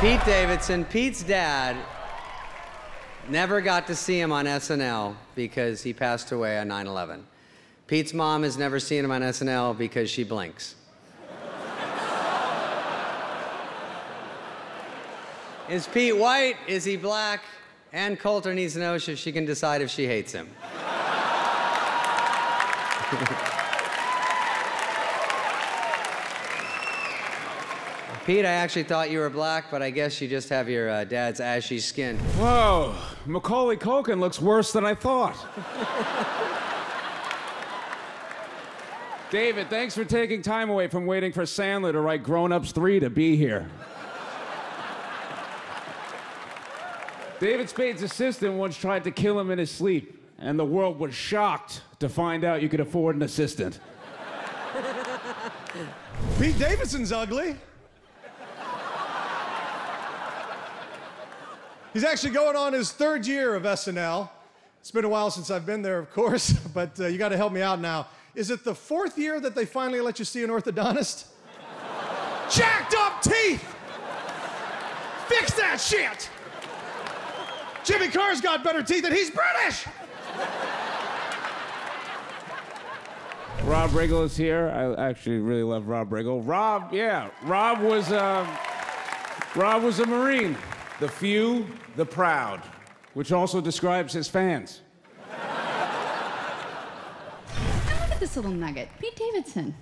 Pete Davidson, Pete's dad, never got to see him on SNL because he passed away on 9/11. Pete's mom has never seen him on SNL because she blinks. Is Pete white? Is he black? Ann Coulter needs to know if she can decide if she hates him. Pete, I actually thought you were black, but I guess you just have your dad's ashy skin. Whoa, Macaulay Culkin looks worse than I thought. David, thanks for taking time away from waiting for Sandler to write Grown Ups 3 to be here. David Spade's assistant once tried to kill him in his sleep, and the world was shocked to find out you could afford an assistant. Pete Davidson's ugly. He's actually going on his third year of SNL. It's been a while since I've been there, of course, but you got to help me out now. Is it the fourth year that they finally let you see an orthodontist? Jacked up teeth! Fix that shit! Jimmy Carr's got better teeth and he's British! Rob Riggle is here. I actually really love Rob Riggle. Rob, yeah, Rob was a Marine. The few, the proud, which also describes his fans. Now look at this little nugget, Pete Davidson.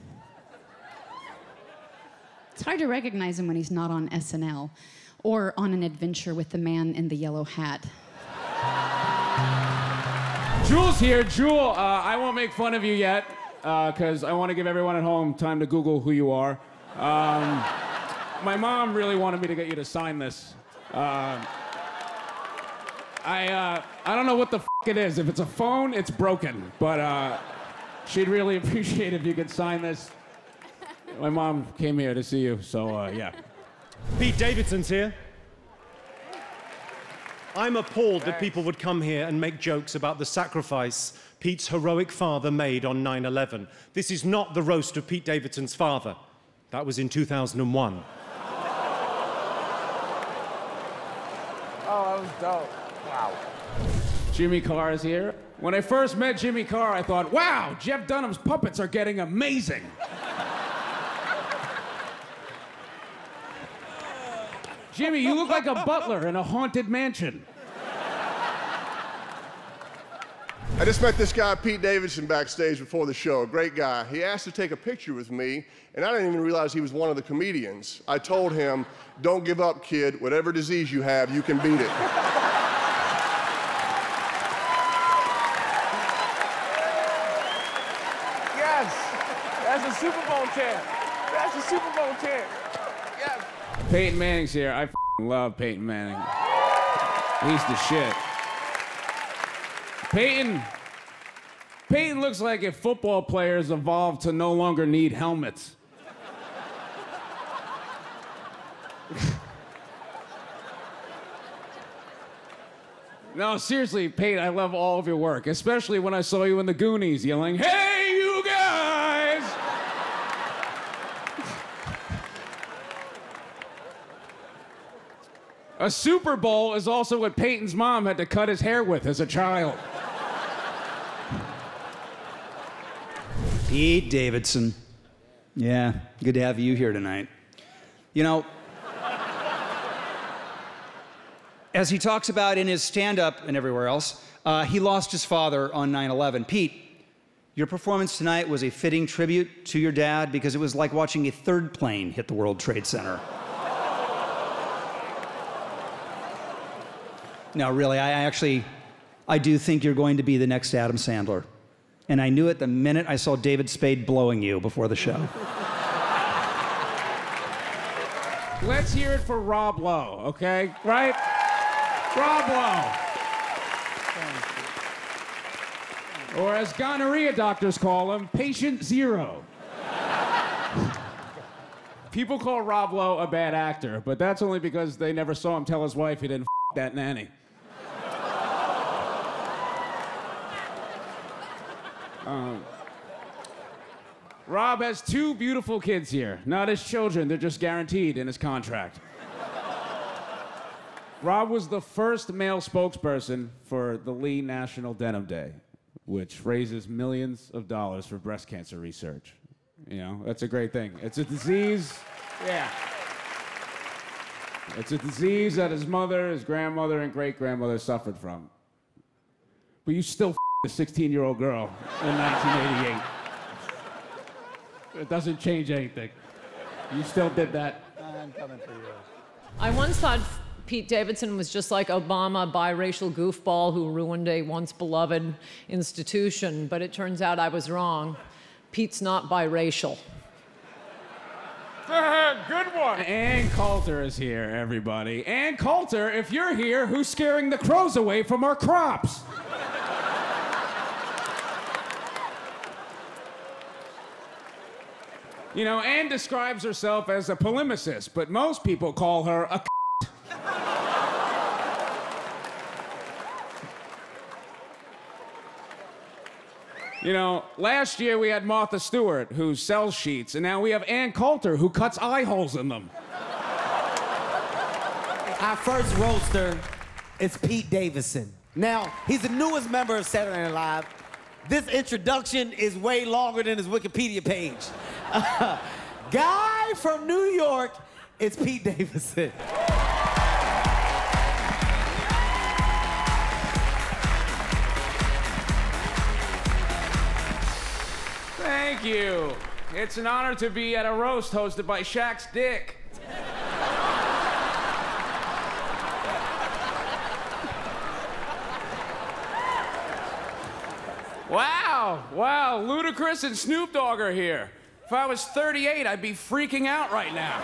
It's hard to recognize him when he's not on SNL or on an adventure with the man in the yellow hat. Jewel's here. Jewel, I won't make fun of you yet because I want to give everyone at home time to Google who you are. My mom really wanted me to get you to sign this. I don't know what the f it is. If it's a phone, it's broken. But she'd really appreciate if you could sign this. My mom came here to see you, so yeah. Pete Davidson's here. I'm appalled that people would come here and make jokes about the sacrifice Pete's heroic father made on 9/11. This is not the roast of Pete Davidson's father. That was in 2001. Oh, that was dope. Wow. Jimmy Carr is here. When I first met Jimmy Carr, I thought, wow, Jeff Dunham's puppets are getting amazing. Jimmy, you look like a butler in a haunted mansion. I just met this guy, Pete Davidson, backstage before the show, a great guy. He asked to take a picture with me, and I didn't even realize he was one of the comedians. I told him, don't give up, kid. Whatever disease you have, you can beat it. Yes, that's a Super Bowl chant. That's a Super Bowl chant. Yes. Peyton Manning's here. I f***ing love Peyton Manning. He's the shit. Peyton looks like if football players evolved to no longer need helmets. No, seriously, Peyton, I love all of your work, especially when I saw you in The Goonies yelling, "Hey, you guys!" A Super Bowl is also what Peyton's mom had to cut his hair with as a child. Pete Davidson. Yeah, good to have you here tonight. You know, as he talks about in his stand-up and everywhere else, he lost his father on 9/11. Pete, your performance tonight was a fitting tribute to your dad because it was like watching a third plane hit the World Trade Center. No, really, I do think you're going to be the next Adam Sandler. And I knew it the minute I saw David Spade blowing you before the show. Let's hear it for Rob Lowe, okay? Right? Rob Lowe. Or as gonorrhea doctors call him, patient zero. People call Rob Lowe a bad actor, but that's only because they never saw him tell his wife he didn't f that nanny. Rob has two beautiful kids here. Not his children, they're just guaranteed in his contract. Rob was the first male spokesperson for the Lee National Denim Day, which raises millions of dollars for breast cancer research. You know, that's a great thing. It's a disease. Yeah. It's a disease that his mother, his grandmother, and great-grandmother suffered from. But you still f***ed a 16-year-old girl in 1988. It doesn't change anything. You still did that. I'm coming for you. I once thought Pete Davidson was just like Obama, biracial goofball who ruined a once-beloved institution, but it turns out I was wrong. Pete's not biracial. Good one. Ann Coulter is here, everybody. Ann Coulter, if you're here, who's scaring the crows away from our crops? You know, Ann describes herself as a polemicist, but most people call her a c***. You know, last year we had Martha Stewart, who sells sheets, and now we have Ann Coulter, who cuts eye holes in them. Our first roaster is Pete Davidson. Now, he's the newest member of Saturday Night Live. This introduction is way longer than his Wikipedia page. Guy from New York, it's Pete Davidson. Thank you. It's an honor to be at a roast hosted by Shaq's dick. Wow, Ludacris and Snoop Dogg are here. If I was 38, I'd be freaking out right now.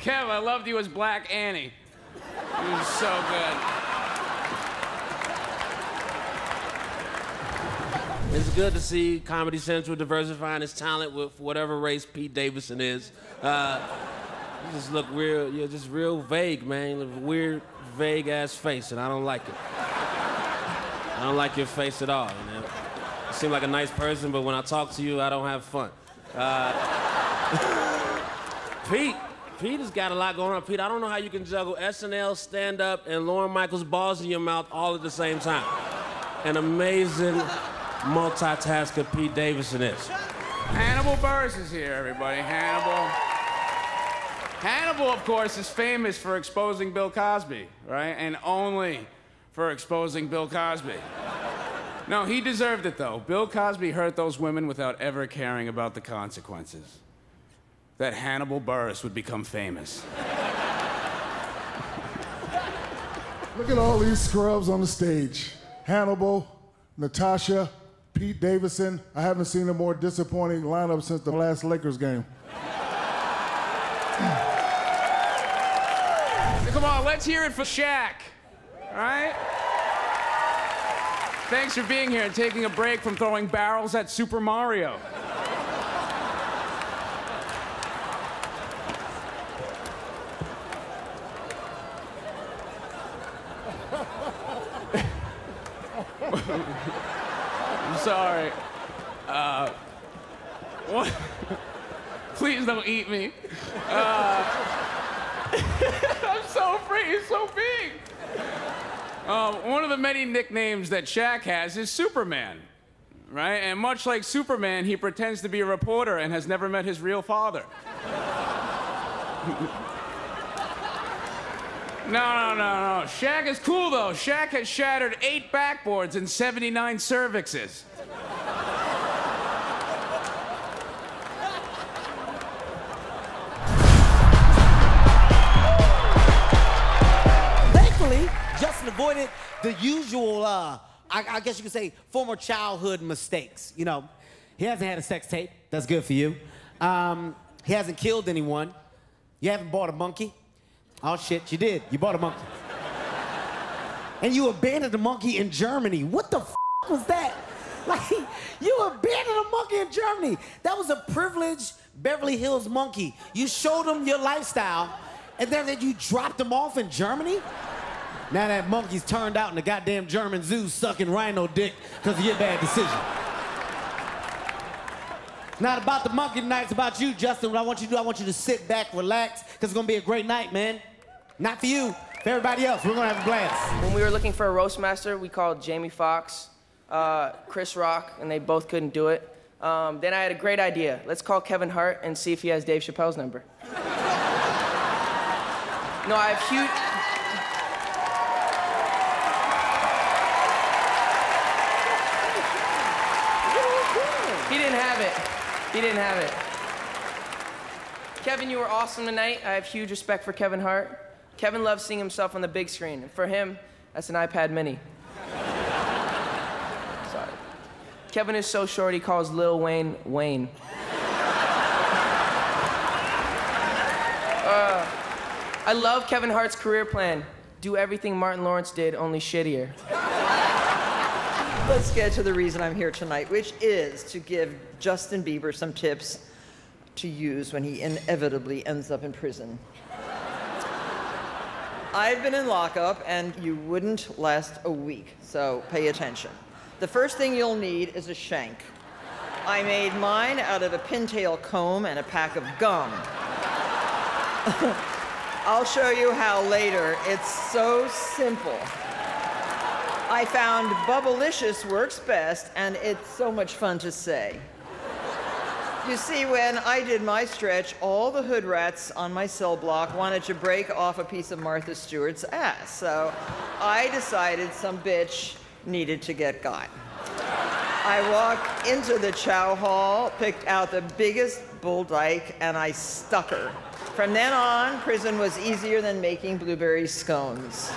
Kev, I loved you as Black Annie. You were so good. It's good to see Comedy Central diversifying its talent with whatever race Pete Davidson is. You just look real, you're just real vague, man. You look weird, vague-ass face, and I don't like it. I don't like your face at all, you know? You seem like a nice person, but when I talk to you, I don't have fun. Pete has got a lot going on. Pete, I don't know how you can juggle SNL, stand-up, and Lauren Michaels' balls in your mouth all at the same time. An amazing multitasker Pete Davidson is. Hannibal Buress is here, everybody. Hannibal, of course, is famous for exposing Bill Cosby, right? And only for exposing Bill Cosby. No, he deserved it, though. Bill Cosby hurt those women without ever caring about the consequences. That Hannibal Buress would become famous. Look at all these scrubs on the stage. Hannibal, Natasha, Pete Davidson. I haven't seen a more disappointing lineup since the last Lakers game. Come on, let's hear it for Shaq. All right? Thanks for being here and taking a break from throwing barrels at Super Mario. I'm sorry. What? Please don't eat me. I'm so afraid he's so big. One of the many nicknames that Shaq has is Superman, right? And much like Superman, he pretends to be a reporter and has never met his real father. No. Shaq is cool, though. Shaq has shattered 8 backboards and 79 cervixes. Justin avoided the usual, I guess you could say, former childhood mistakes. You know, he hasn't had a sex tape. That's good for you. He hasn't killed anyone. You haven't bought a monkey. Oh, shit, you did. You bought a monkey. And you abandoned a monkey in Germany. What the f*** was that? Like, you abandoned a monkey in Germany. That was a privileged Beverly Hills monkey. You showed him your lifestyle, and then you dropped him off in Germany? Now that monkey's turned out in the goddamn German zoo sucking rhino dick because of your bad decision. Not about the monkey tonight, it's about you, Justin. What I want you to do, I want you to sit back, relax, because it's going to be a great night, man. Not for you, for everybody else. We're going to have a blast. When we were looking for a roast master, we called Jamie Foxx, Chris Rock, and they both couldn't do it. Then I had a great idea. Let's call Kevin Hart and see if he has Dave Chappelle's number. No, I have huge... He didn't have it. He didn't have it. Kevin, you were awesome tonight. I have huge respect for Kevin Hart. Kevin loves seeing himself on the big screen. And for him, that's an iPad mini. Sorry. Kevin is so short, he calls Lil Wayne, Wayne. I love Kevin Hart's career plan. Do everything Martin Lawrence did, only shittier. Let's get to the reason I'm here tonight, which is to give Justin Bieber some tips to use when he inevitably ends up in prison. I've been in lockup, and you wouldn't last a week, so pay attention. The first thing you'll need is a shank. I made mine out of a pintail comb and a pack of gum. I'll show you how later. It's so simple. I found Bubblicious works best, and it's so much fun to say. You see, when I did my stretch, all the hood rats on my cell block wanted to break off a piece of Martha Stewart's ass, so I decided some bitch needed to get got. I walked into the chow hall, picked out the biggest bull dyke, and I stuck her. From then on, prison was easier than making blueberry scones.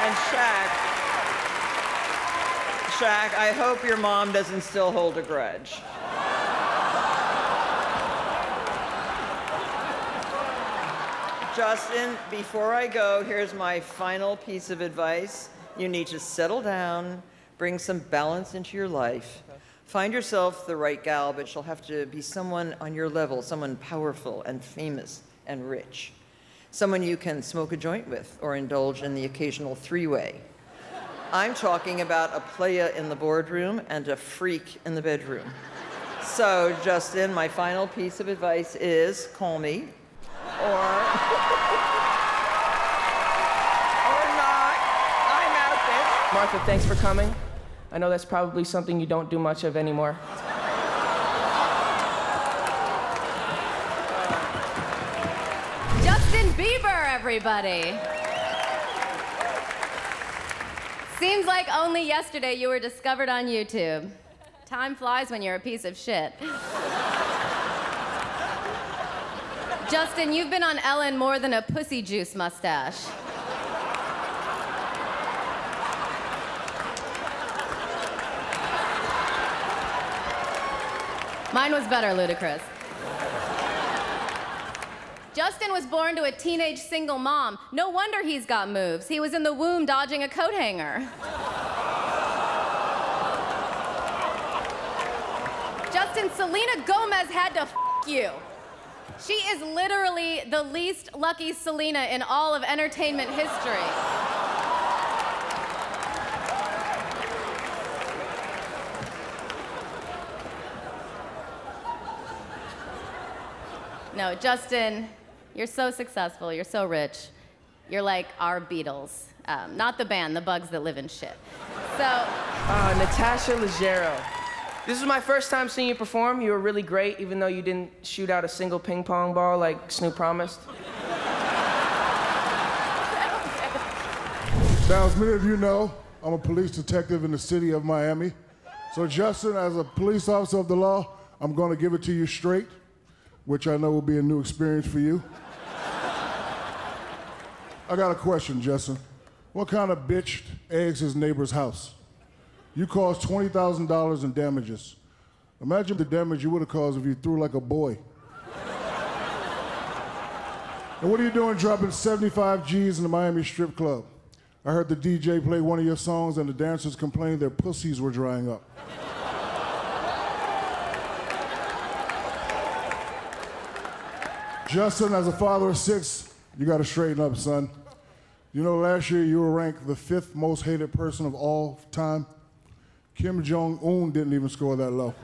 And Shaq, I hope your mom doesn't still hold a grudge. Justin, before I go, here's my final piece of advice. You need to settle down, bring some balance into your life. Find yourself the right gal, but she'll have to be someone on your level, someone powerful and famous and rich. Someone you can smoke a joint with or indulge in the occasional three-way. I'm talking about a playa in the boardroom and a freak in the bedroom. So, Justin, my final piece of advice is call me, or, or not, I'm out there. Martha, thanks for coming. I know that's probably something you don't do much of anymore. Everybody. Seems like only yesterday you were discovered on YouTube. Time flies when you're a piece of shit. Justin, you've been on Ellen more than a pussy juice mustache. Mine was better, Ludacris. Justin was born to a teenage single mom. No wonder he's got moves. He was in the womb dodging a coat hanger. Justin, Selena Gomez had to f you. She is literally the least lucky Selena in all of entertainment history. No, Justin. You're so successful, you're so rich. You're like our Beatles. Not the band, the bugs that live in shit. So... Natasha Leggero. This is my first time seeing you perform. You were really great, even though you didn't shoot out a single ping pong ball like Snoop promised. Now, as many of you know, I'm a police detective in the city of Miami. So Justin, as a police officer of the law, I'm gonna give it to you straight, which I know will be a new experience for you. I got a question, Justin. What kind of bitch eggs his neighbor's house? You caused $20,000 in damages. Imagine the damage you would have caused if you threw like a boy. And what are you doing dropping 75 G's in the Miami strip club? I heard the DJ play one of your songs and the dancers complained their pussies were drying up. Justin, as a father of 6, you gotta straighten up, son. You know, last year you were ranked the 5th most hated person of all time. Kim Jong-un didn't even score that low.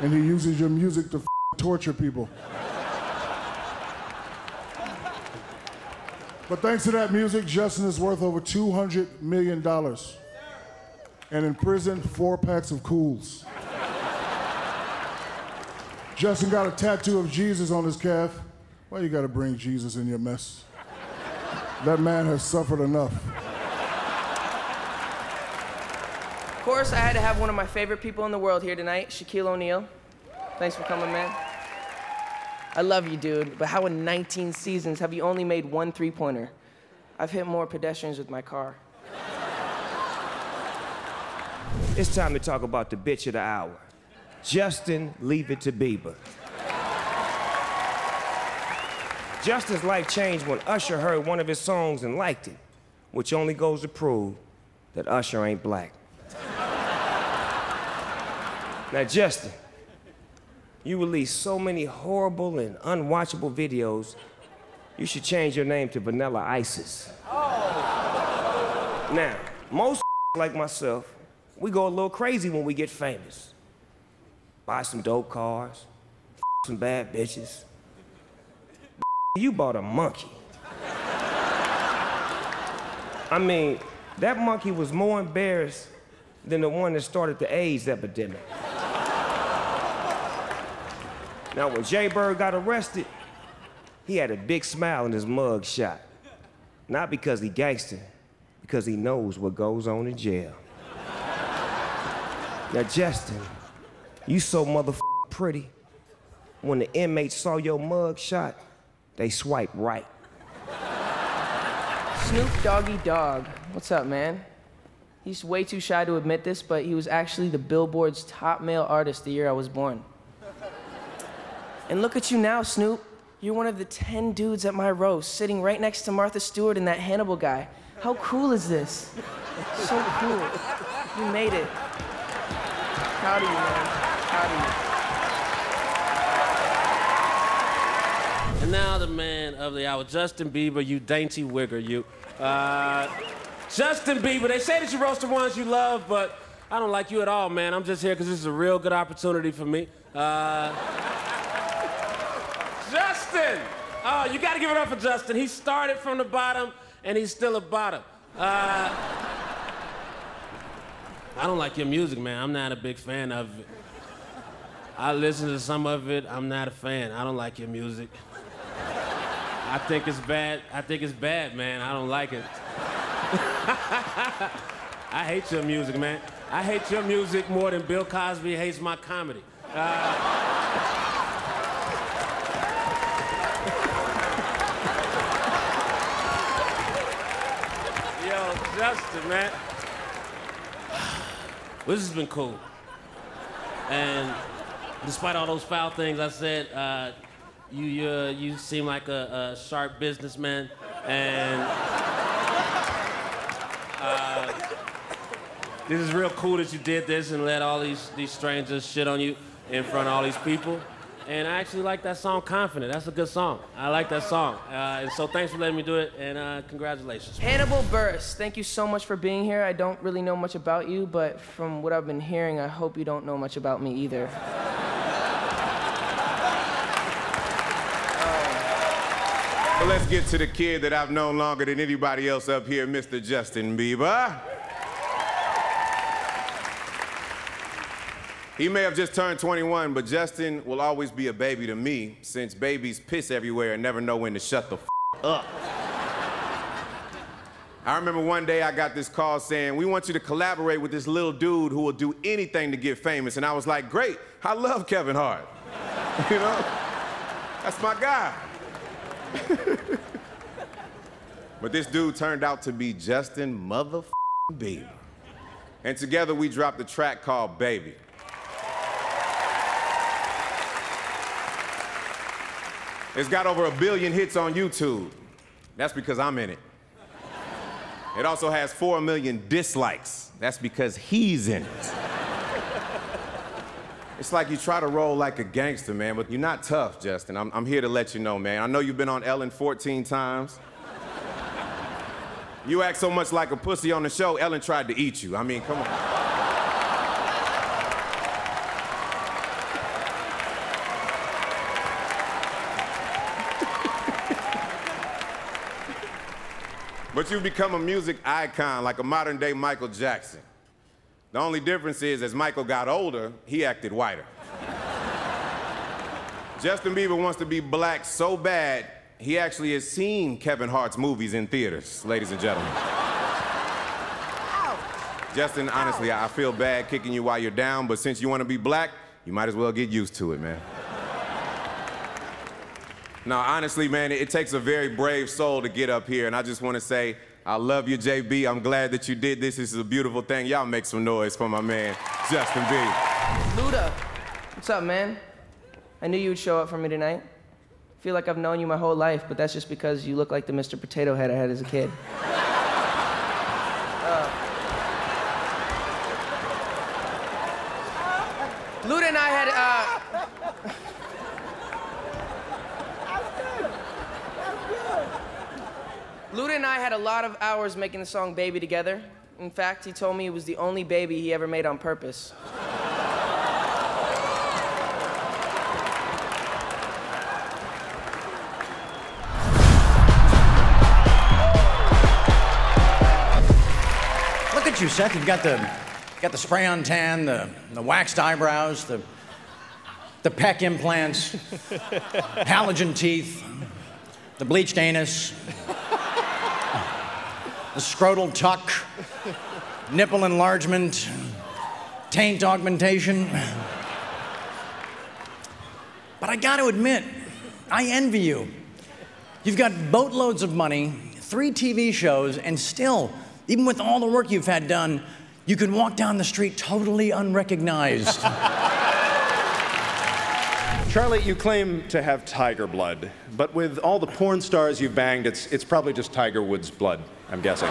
And he uses your music to torture people. But thanks to that music, Justin is worth over $200 million. And in prison, 4 packs of Cools. Justin got a tattoo of Jesus on his calf. Why you gotta bring Jesus in your mess? That man has suffered enough. Of course, I had to have one of my favorite people in the world here tonight, Shaquille O'Neal. Thanks for coming, man. I love you, dude, but how in 19 seasons have you only made 1 3-pointer? I've hit more pedestrians with my car. It's time to talk about the bitch of the hour. Justin, leave it to Bieber. Justin's life changed when Usher heard one of his songs and liked it, which only goes to prove that Usher ain't black. Now, Justin, you release so many horrible and unwatchable videos, you should change your name to Vanilla Isis. Oh. Now, most like myself, we go a little crazy when we get famous. Buy some dope cars, some bad bitches. You bought a monkey. I mean, that monkey was more embarrassed than the one that started the AIDS epidemic. Now, when Jay Bird got arrested, he had a big smile in his mug shot. Not because he gangster, because he knows what goes on in jail. Now, Justin, you so motherfucking pretty. When the inmates saw your mug shot, they swiped right. Snoop Doggy Dog, what's up, man? He's way too shy to admit this, but he was actually the Billboard's top male artist the year I was born. And look at you now, Snoop. You're one of the 10 dudes at my roast, sitting right next to Martha Stewart and that Hannibal guy. How cool is this? So cool. You made it. Proud of you, man. Proud of you. And now the man of the hour, Justin Bieber, you dainty wigger, you. Justin Bieber, they say that you roast the ones you love, but I don't like you at all, man. I'm just here because this is a real good opportunity for me. Justin! Oh, you gotta give it up for Justin. He started from the bottom, and he's still a bottom. I don't like your music, man. I'm not a big fan of it. I listen to some of it. I'm not a fan. I don't like your music. I think it's bad. I think it's bad, man. I don't like it. I hate your music, man. I hate your music more than Bill Cosby hates my comedy. Justin, man. Well, this has been cool. And despite all those foul things I said, you seem like a sharp businessman. And this is real cool that you did this and let all these strangers shit on you in front of all these people. And I actually like that song, Confident. That's a good song. I like that song. And so thanks for letting me do it, and congratulations. Hannibal Buress, thank you so much for being here. I don't really know much about you, but from what I've been hearing, I hope you don't know much about me either. Well, let's get to the kid that I've known longer than anybody else up here, Mr. Justin Bieber. He may have just turned 21, but Justin will always be a baby to me, since babies piss everywhere and never know when to shut the f up. I remember one day I got this call saying, we want you to collaborate with this little dude who will do anything to get famous. And I was like, great, I love Kevin Hart. You know? That's my guy. But this dude turned out to be Justin motherfucking Bieber. And together we dropped a track called Baby. It's got over 1 billion hits on YouTube. That's because I'm in it. It also has 4 million dislikes. That's because he's in it. It's like you try to roll like a gangster, man, but you're not tough, Justin. I'm here to let you know, man. I know you've been on Ellen 14 times. You act so much like a pussy on the show, Ellen tried to eat you. I mean, come on. But you've become a music icon, like a modern-day Michael Jackson. The only difference is, as Michael got older, he acted whiter. Justin Bieber wants to be black so bad, he actually has seen Kevin Hart's movies in theaters, ladies and gentlemen. Ow. Justin, honestly, I feel bad kicking you while you're down, but since you want to be black, you might as well get used to it, man. Now, honestly, man, it takes a very brave soul to get up here, and I just want to say, I love you, JB. I'm glad that you did this. This is a beautiful thing. Y'all make some noise for my man, Justin Bieber. Luda, what's up, man? I knew you would show up for me tonight. I feel like I've known you my whole life, but that's just because you look like the Mr. Potato Head I had as a kid. Luda and I had... Luda and I had a lot of hours making the song Baby together. In fact, he told me it was the only baby he ever made on purpose. Look at you, Seth. You've got the spray on tan, the waxed eyebrows, the pec implants, halogen teeth, the bleached anus. The scrotal tuck, nipple enlargement, taint augmentation. But I gotta admit, I envy you. You've got boatloads of money, 3 TV shows, and still, even with all the work you've had done, you can walk down the street totally unrecognized. Charlie, you claim to have tiger blood, but with all the porn stars you've banged, it's probably just Tiger Woods' blood, I'm guessing.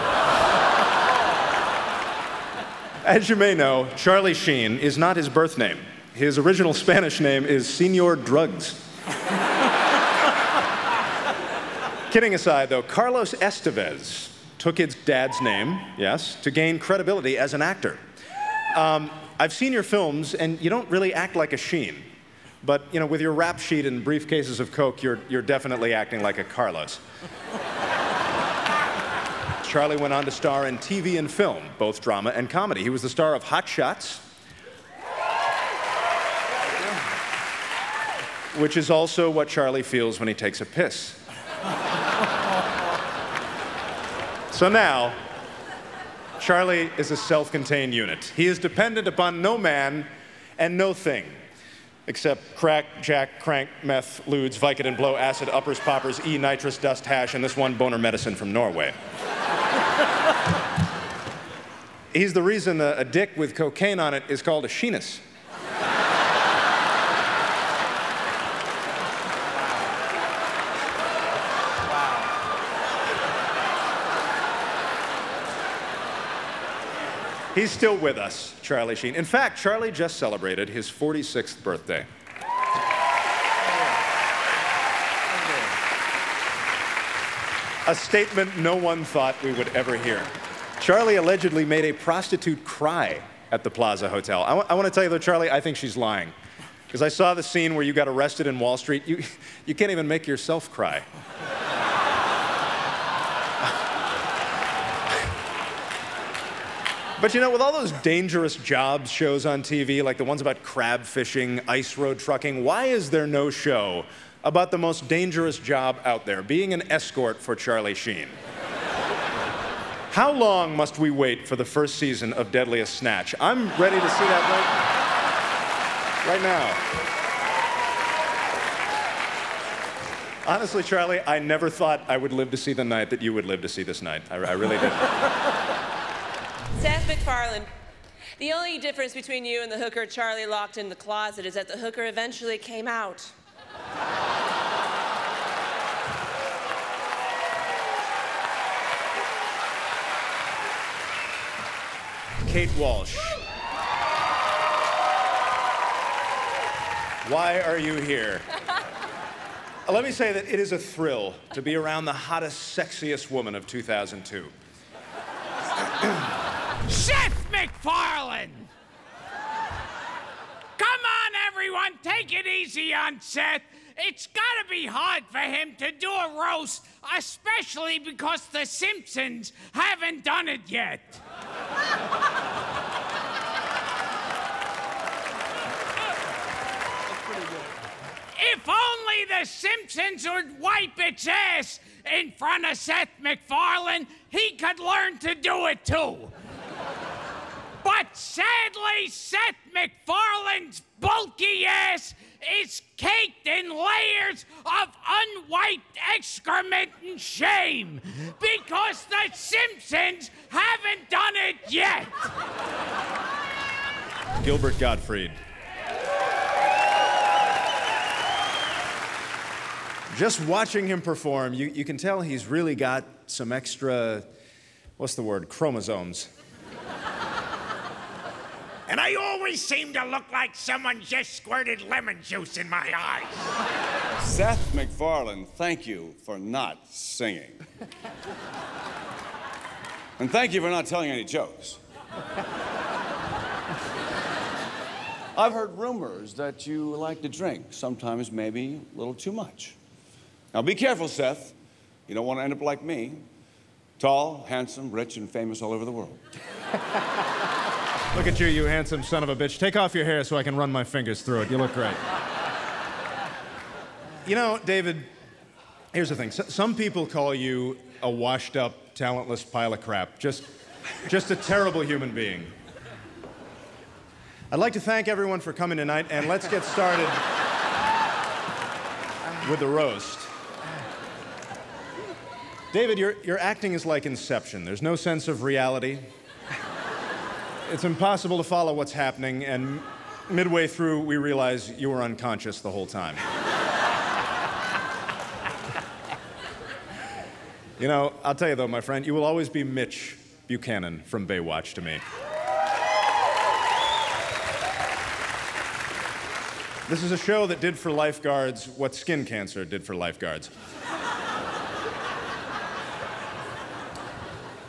As you may know, Charlie Sheen is not his birth name. His original Spanish name is Senor Drugs. Kidding aside, though, Carlos Estevez took his dad's name, yes, to gain credibility as an actor. I've seen your films, and you don't really act like a Sheen. But, you know, with your rap sheet and briefcases of coke, you're definitely acting like a Carlos. Charlie went on to star in TV and film, both drama and comedy. He was the star of Hot Shots, which is also what Charlie feels when he takes a piss. So now, Charlie is a self-contained unit. He is dependent upon no man and no thing. Except crack, jack, crank, meth, lewds, Vicodin, blow, acid, uppers, poppers, E-nitrous, dust, hash, and this one boner medicine from Norway. He's the reason a dick with cocaine on it is called a sheenus. He's still with us, Charlie Sheen. In fact, Charlie just celebrated his 46th birthday. A statement no one thought we would ever hear. Charlie allegedly made a prostitute cry at the Plaza Hotel. I want to tell you though, Charlie, I think she's lying. Because I saw the scene where you got arrested in Wall Street. You can't even make yourself cry. But you know, with all those dangerous jobs shows on TV, like the ones about crab fishing, ice road trucking, why is there no show about the most dangerous job out there, being an escort for Charlie Sheen? How long must we wait for the first season of Deadliest Snatch? I'm ready to see that right now. Honestly, Charlie, I never thought I would live to see the night that you would live to see this night. I really did. Seth MacFarlane, the only difference between you and the hooker Charlie locked in the closet is that the hooker eventually came out. Kate Walsh. Why are you here? Let me say that it is a thrill to be around the hottest, sexiest woman of 2002. Chef McFarlane! Come on, everyone, take it easy on Seth. It's gotta be hard for him to do a roast, especially because The Simpsons haven't done it yet. If only The Simpsons would wipe its ass in front of Seth MacFarlane, he could learn to do it too. But sadly, Seth MacFarlane's bulky ass is caked in layers of unwiped excrement and shame because The Simpsons haven't done it yet. Gilbert Gottfried. Just watching him perform, you can tell he's really got some extra, what's the word, chromosomes. And I always seem to look like someone just squirted lemon juice in my eyes. Seth MacFarlane, thank you for not singing. And thank you for not telling any jokes. I've heard rumors that you like to drink, sometimes maybe a little too much. Now, be careful, Seth. You don't want to end up like me. Tall, handsome, rich, and famous all over the world. Look at you, you handsome son of a bitch. Take off your hair so I can run my fingers through it. You look great. You know, David, here's the thing. Some people call you a washed-up, talentless pile of crap. Just a terrible human being. I'd like to thank everyone for coming tonight, and let's get started with the roast. David, your acting is like Inception. There's no sense of reality. It's impossible to follow what's happening, and midway through, we realize you were unconscious the whole time. You know, I'll tell you though, my friend, you will always be Mitch Buchanan from Baywatch to me. This is a show that did for lifeguards what skin cancer did for lifeguards.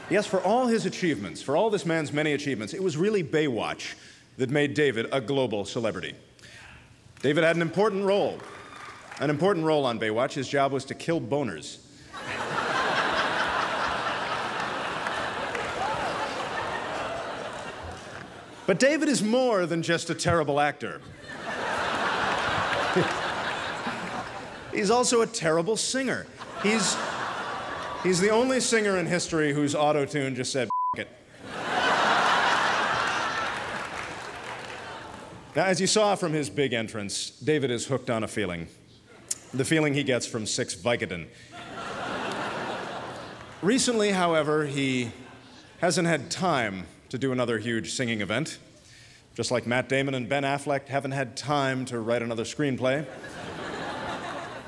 Yes, for all his achievements, for all this man's many achievements, it was really Baywatch that made David a global celebrity. David had an important role on Baywatch. His job was to kill boners. But David is more than just a terrible actor. He's also a terrible singer. He's the only singer in history whose auto-tune just said, "F*** it." Now, as you saw from his big entrance, David is hooked on a feeling. The feeling he gets from 6 Vicodin. Recently, however, he hasn't had time to do another huge singing event. Just like Matt Damon and Ben Affleck haven't had time to write another screenplay.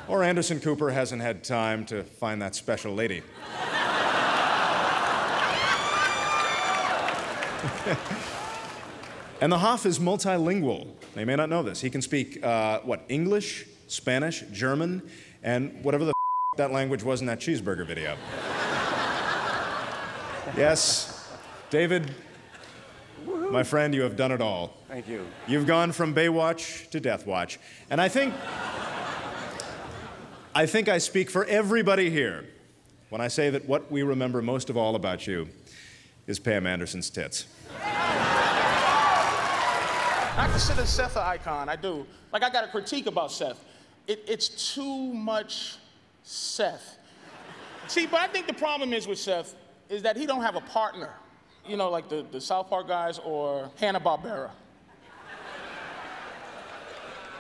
Or Anderson Cooper hasn't had time to find that special lady. And the Hoff is multilingual. They may not know this. He can speak, English, Spanish, German, and whatever the f that language was in that cheeseburger video. Yes, David, my friend, you have done it all. Thank you. You've gone from Baywatch to Death Watch. And I think I speak for everybody here when I say that what we remember most of all about you is Pam Anderson's tits. I consider Seth an icon, I do. Like, I got a critique about Seth. It's too much Seth. See, but I think the problem is with Seth is that he don't have a partner. You know, like the South Park guys or Hanna-Barbera.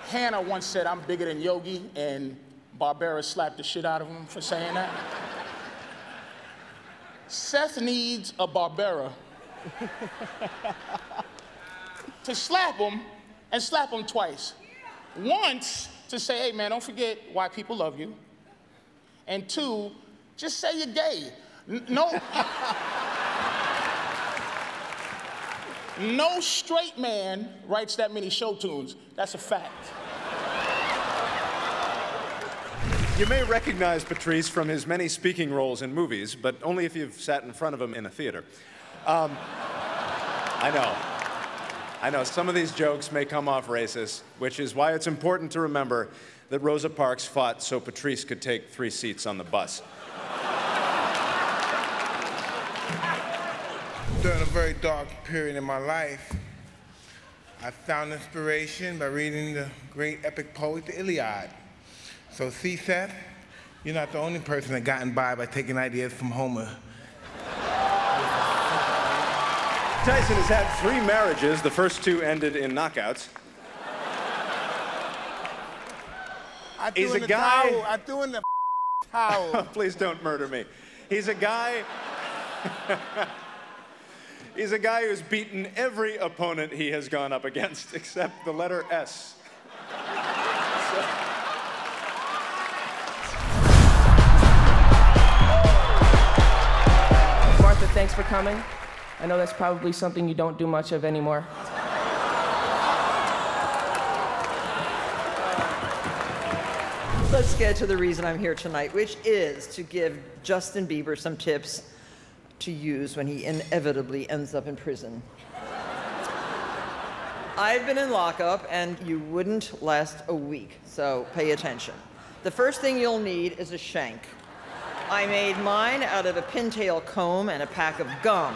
Hannah once said, "I'm bigger than Yogi," and Barbera slapped the shit out of him for saying that. Seth needs a Barbera to slap him and slap him twice. Once to say, "Hey man, don't forget why people love you." And 2, just say you're gay. No. No straight man writes that many show tunes. That's a fact. You may recognize Patrice from his many speaking roles in movies, but only if you've sat in front of him in a theater. I know, some of these jokes may come off racist, which is why it's important to remember that Rosa Parks fought so Patrice could take 3 seats on the bus. During a very dark period in my life, I found inspiration by reading the great epic poet, the Iliad. So see, Seth, you're not the only person that gotten by taking ideas from Homer. Tyson has had 3 marriages. The first 2 ended in knockouts. He's a guy. Towel. I threw in the towel. Please don't murder me. He's a guy. He's a guy who's beaten every opponent he has gone up against, except the letter S. Martha, thanks for coming. I know that's probably something you don't do much of anymore. Let's get to the reason I'm here tonight, which is to give Justin Bieber some tips to use when he inevitably ends up in prison. I've been in lockup, and you wouldn't last a week, so pay attention. The first thing you'll need is a shank. I made mine out of a pintail comb and a pack of gum.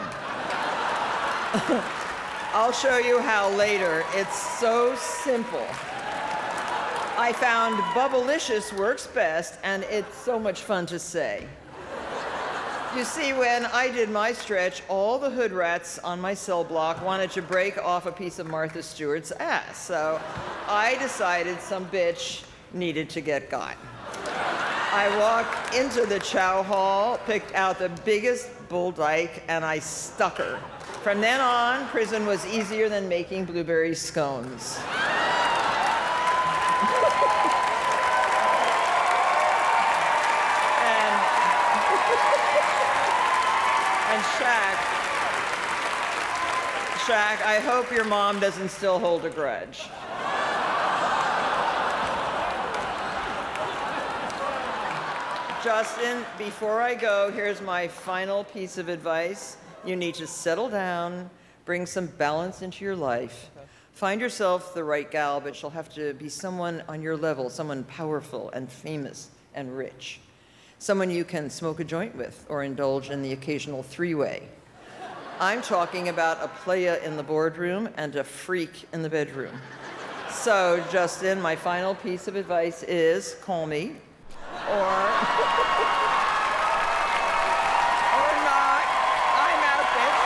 I'll show you how later. It's so simple. I found Bubblicious works best, and it's so much fun to say. You see, when I did my stretch, all the hood rats on my cell block wanted to break off a piece of Martha Stewart's ass, so I decided some bitch needed to get got. I walked into the chow hall, picked out the biggest bull dyke, and I stuck her. From then on, prison was easier than making blueberry scones. And Shaq, I hope your mom doesn't still hold a grudge. Justin, before I go, here's my final piece of advice. You need to settle down, bring some balance into your life. Find yourself the right gal, but she'll have to be someone on your level, someone powerful and famous and rich. Someone you can smoke a joint with or indulge in the occasional three-way. I'm talking about a playa in the boardroom and a freak in the bedroom. So, Justin, my final piece of advice is call me, or or not. I'm out, bitch.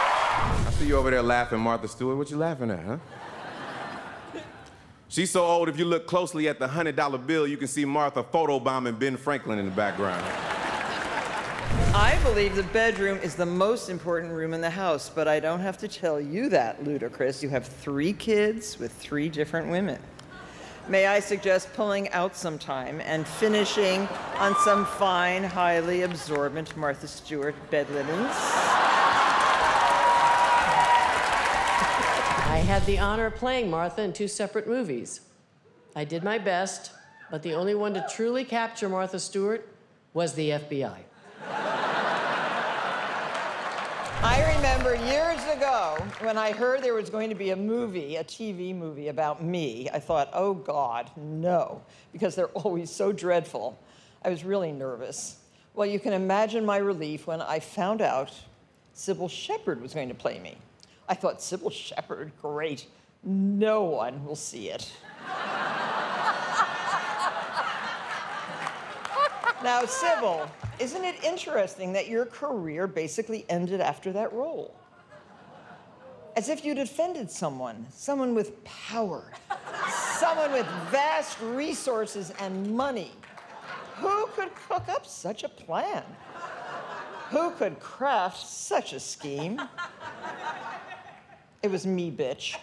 I see you over there laughing, Martha Stewart. What you laughing at, huh? She's so old, if you look closely at the $100 bill, you can see Martha photobombing Ben Franklin in the background. I believe the bedroom is the most important room in the house, but I don't have to tell you that, Ludacris. You have 3 kids with 3 different women. May I suggest pulling out sometime and finishing on some fine, highly absorbent Martha Stewart bed linens? I had the honor of playing Martha in 2 separate movies. I did my best, but the only one to truly capture Martha Stewart was the FBI. I remember years ago when I heard there was going to be a movie, a TV movie about me, I thought, oh God, no, because they're always so dreadful. I was really nervous. Well, you can imagine my relief when I found out Cybill Shepherd was going to play me. I thought, Cybill Shepherd, great. No one will see it. Now, Cybill, isn't it interesting that your career basically ended after that role? As if you'd offended someone, someone with power, someone with vast resources and money. Who could cook up such a plan? Who could craft such a scheme? It was me, bitch.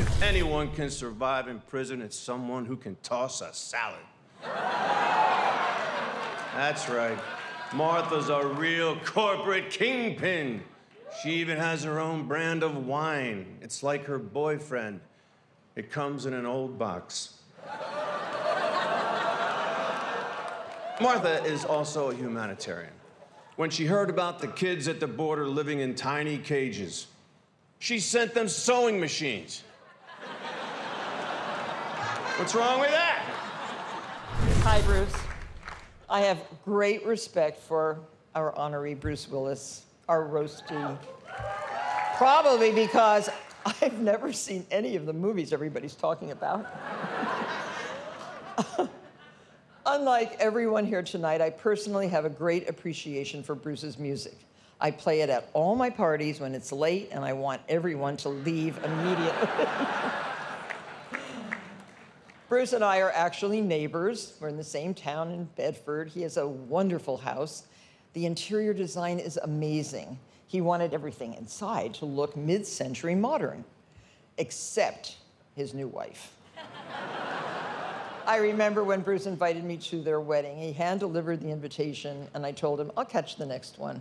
If anyone can survive in prison, it's someone who can toss a salad. That's right. Martha's a real corporate kingpin. She even has her own brand of wine. It's like her boyfriend. It comes in an old box. Martha is also a humanitarian. when she heard about the kids at the border living in tiny cages. She sent them sewing machines. What's wrong with that? Hi, Bruce. I have great respect for our honoree Bruce Willis, our roastie. Probably because I've never seen any of the movies everybody's talking about. Unlike everyone here tonight, I personally have a great appreciation for Bruce's music. I play it at all my parties when it's late, and I want everyone to leave immediately. Bruce and I are actually neighbors. We're in the same town in Bedford. He has a wonderful house. The interior design is amazing. He wanted everything inside to look mid-century modern, except his new wife. I remember when Bruce invited me to their wedding. He hand-delivered the invitation, and I told him, I'll catch the next one.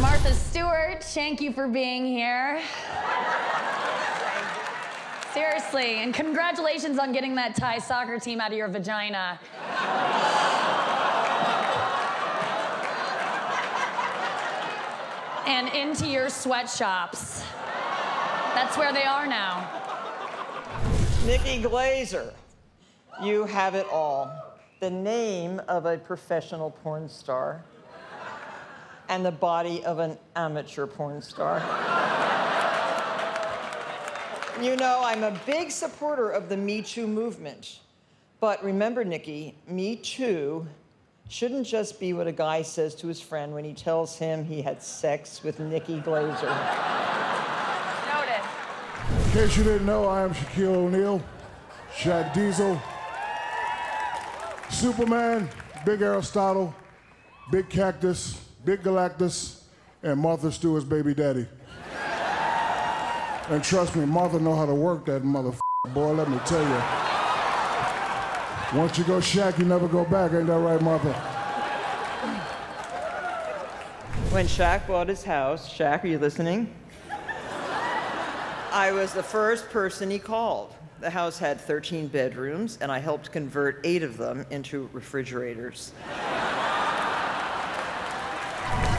Martha Stewart, thank you for being here. Seriously, and congratulations on getting that Thai soccer team out of your vagina. And into your sweatshops. That's where they are now. Nikki Glaser, you have it all. The name of a professional porn star and the body of an amateur porn star. You know, I'm a big supporter of the Me Too movement. But remember, Nikki, Me Too shouldn't just be what a guy says to his friend when he tells him he had sex with Nikki Glaser. Noted. In case you didn't know, I am Shaquille O'Neal, Shaq Diesel, Superman, Big Aristotle, Big Cactus, Big Galactus, and Martha Stewart's baby daddy. And trust me, Martha know how to work that motherfucker, boy, let me tell you. Once you go Shaq, you never go back. Ain't that right, Martha? When Shaq bought his house, Shaq, are you listening? I was the first person he called. The house had 13 bedrooms, and I helped convert 8 of them into refrigerators.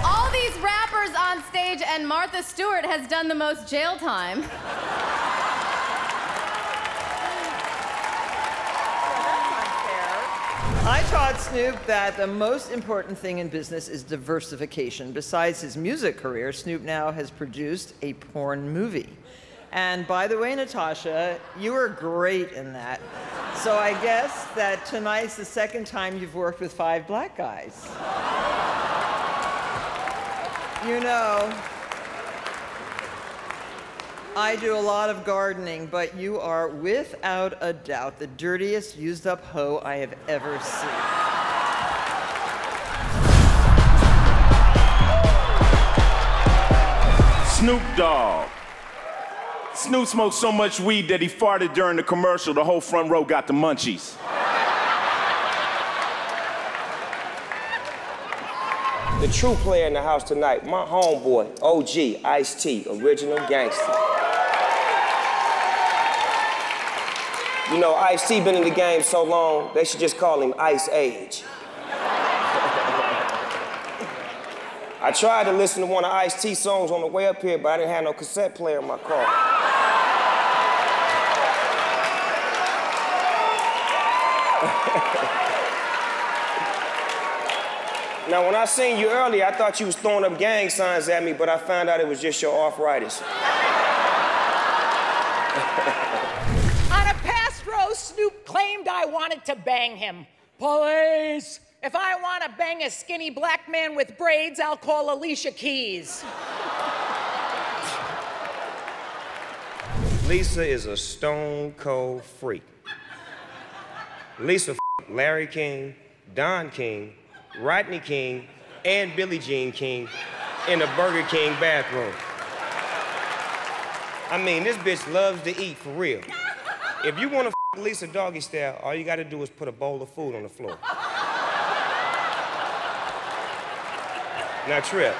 All these rappers on stage, and Martha Stewart has done the most jail time. I taught Snoop that the most important thing in business is diversification. Besides his music career, Snoop now has produced a porn movie. And by the way, Natasha, you were great in that. So I guess that tonight's the second time you've worked with 5 black guys. You know, I do a lot of gardening, but you are, without a doubt, the dirtiest used-up hoe I have ever seen. Snoop Dogg. Snoop smoked so much weed that he farted during the commercial. The whole front row got the munchies. The true player in the house tonight, my homeboy, OG, Ice-T, original gangster. You know, Ice-T been in the game so long, they should just call him Ice Age. I tried to listen to one of Ice-T's songs on the way up here, but I didn't have no cassette player in my car. Now, when I seen you earlier, I thought you was throwing up gang signs at me, but I found out it was just your arthritis. Snoop claimed I wanted to bang him. Police! If I want to bang a skinny black man with braids, I'll call Alicia Keys. Lisa is a stone-cold freak. Lisa f***ed Larry King, Don King, Rodney King, and Billie Jean King in a Burger King bathroom. I mean, this bitch loves to eat, for real. If you want to Lisa doggy style, all you gotta do is put a bowl of food on the floor. Now, Trip.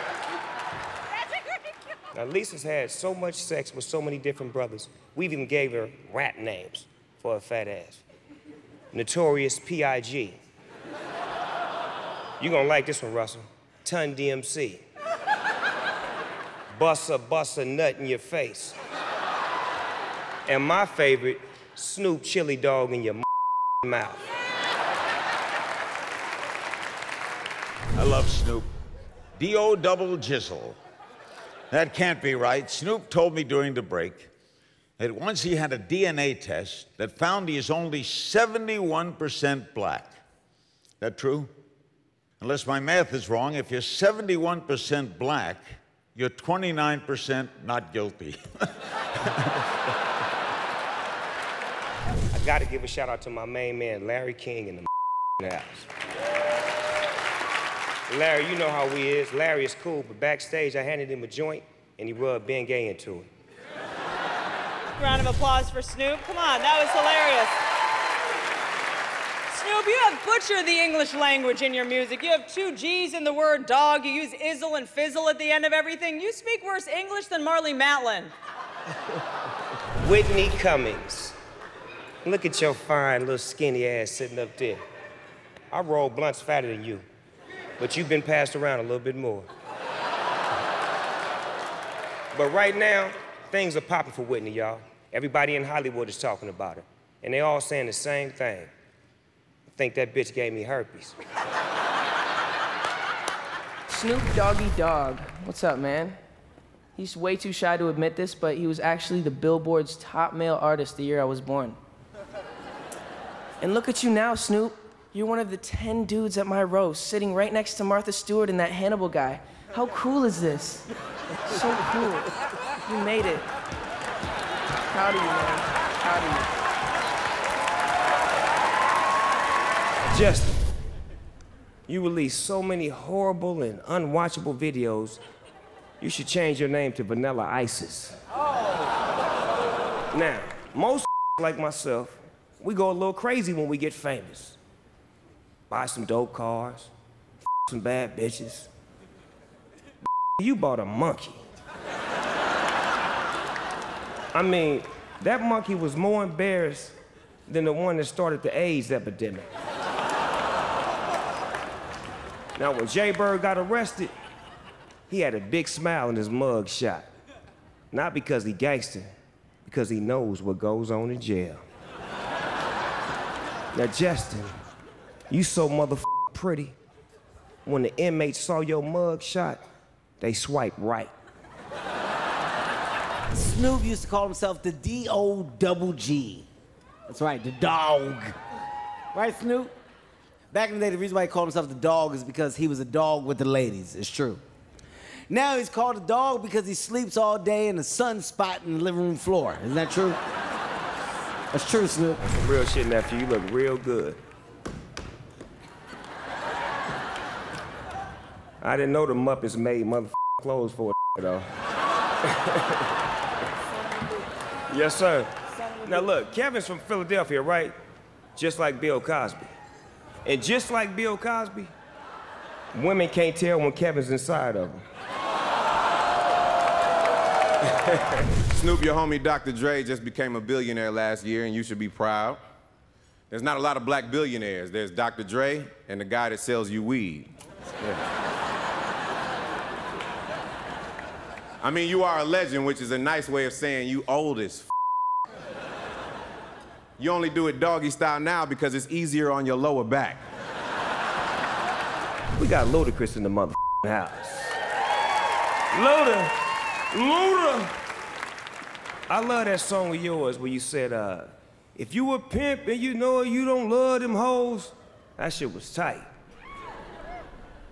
Now, Lisa's had so much sex with so many different brothers, we've even gave her rap names for her fat ass. Notorious P.I.G. You gonna like this one, Russell. Ton DMC. Bust a nut in your face. And my favorite, Snoop chili dog in your mouth. I love Snoop. D.O. double jizzle. That can't be right. Snoop told me during the break that once he had a DNA test that found he is only 71% black. That true? Unless my math is wrong, if you're 71% black, you're 29% not guilty. I gotta give a shout out to my main man, Larry King in the house. Larry, you know how he is. Larry is cool, but backstage I handed him a joint and he rubbed Ben Gay into it. Round of applause for Snoop. Come on, that was hilarious. Snoop, you have butchered the English language in your music. You have 2 G's in the word dog. You use izzle and fizzle at the end of everything. You speak worse English than Marley Matlin. Whitney Cummings. Look at your fine little skinny ass sitting up there. I roll blunts fatter than you, but you've been passed around a little bit more. But right now, things are popping for Whitney, y'all. Everybody in Hollywood is talking about her, and they all saying the same thing. I think that bitch gave me herpes. Snoop Doggy Dog. What's up, man? He's way too shy to admit this, but he was actually the Billboard's top male artist the year I was born. And look at you now, Snoop. You're one of the 10 dudes at my roast, sitting right next to Martha Stewart and that Hannibal guy. How cool is this? So cool. You made it. Proud of you, man. Proud of you. Justin, you release so many horrible and unwatchable videos, you should change your name to Vanilla Isis. Oh. Now, most like myself, we go a little crazy when we get famous. Buy some dope cars, some bad bitches. You bought a monkey. I mean, that monkey was more embarrassed than the one that started the AIDS epidemic. Now, when Jay Bird got arrested, he had a big smile in his mug shot. Not because he gangster, because he knows what goes on in jail. Now, Justin, you so motherfucking pretty. When the inmates saw your mug shot, they swiped right. Snoop used to call himself the D.O. double G. That's right, the dog. Right, Snoop? Back in the day, the reason why he called himself the dog is because he was a dog with the ladies. It's true. Now he's called the dog because he sleeps all day in a sunspot in the living room floor. Isn't that true? That's true, Snoop. That's some real shit, nephew. You look real good. I didn't know the Muppets made motherfucking clothes for a though. Yes, sir. Now look, Kevin's from Philadelphia, right? Just like Bill Cosby. And just like Bill Cosby, women can't tell when Kevin's inside of them. Snoop, your homie Dr. Dre just became a billionaire last year, and you should be proud. There's not a lot of black billionaires. There's Dr. Dre and the guy that sells you weed. Yeah. I mean, you are a legend, which is a nice way of saying you old as f. You only do it doggy style now because it's easier on your lower back. We got Ludacris in the motherfucking house. Luda! Luda! I love that song of yours where you said, if you a pimp and you know you don't love them hoes, that shit was tight.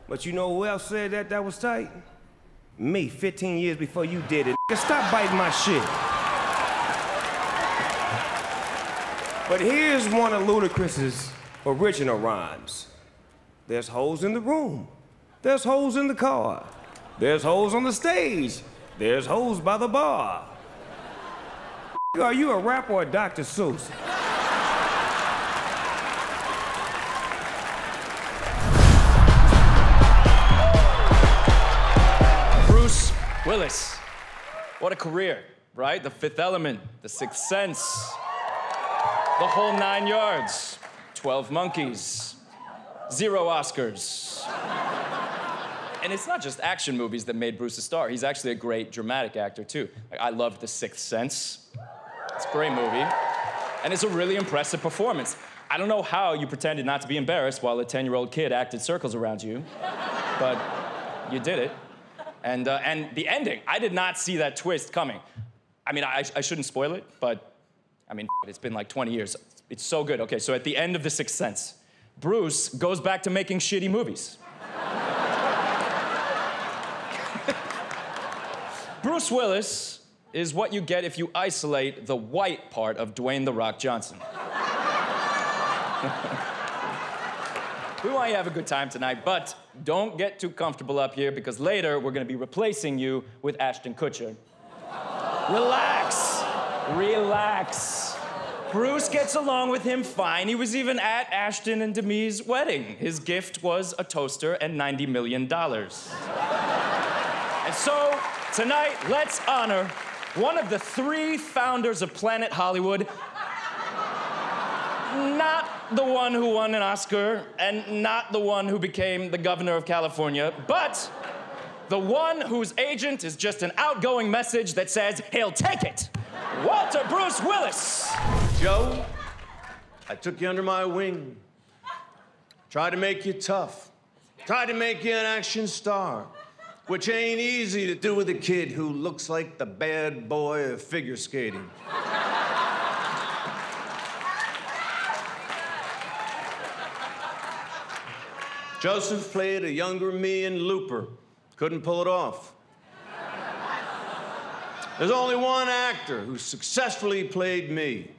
But you know who else said that was tight? Me, 15 years before you did it. Stop biting my shit. But here's one of Ludacris's original rhymes. There's holes in the room. There's holes in the car. There's holes on the stage. There's holes by the bar. Are you a rapper or a Dr. Seuss? Willis, what a career, right? The Fifth Element, The Sixth Sense, the whole 9 yards, 12 Monkeys, Zero Oscars. And it's not just action movies that made Bruce a star. He's actually a great dramatic actor, too. Like, I loved The Sixth Sense. It's a great movie. And it's a really impressive performance. I don't know how you pretended not to be embarrassed while a 10-year-old kid acted circles around you, but you did it. And the ending, I did not see that twist coming. I mean, I shouldn't spoil it, but I mean, it's been like 20 years. It's so good. Okay, so at the end of The Sixth Sense, Bruce goes back to making shitty movies. Bruce Willis is what you get if you isolate the white part of Dwayne "The Rock" Johnson. We want you to have a good time tonight, but don't get too comfortable up here because later we're gonna be replacing you with Ashton Kutcher. Relax, relax. Bruce gets along with him fine. He was even at Ashton and Demi's wedding. His gift was a toaster and $90 million. And so, tonight, let's honor one of the three founders of Planet Hollywood. Not the one who won an Oscar, and not the one who became the governor of California, but the one whose agent is just an outgoing message that says he'll take it. Walter Bruce Willis. Joe, I took you under my wing. Tried to make you tough. Tried to make you an action star. Which ain't easy to do with a kid who looks like the bad boy of figure skating. Joseph played a younger me in Looper. Couldn't pull it off. There's only one actor who successfully played me.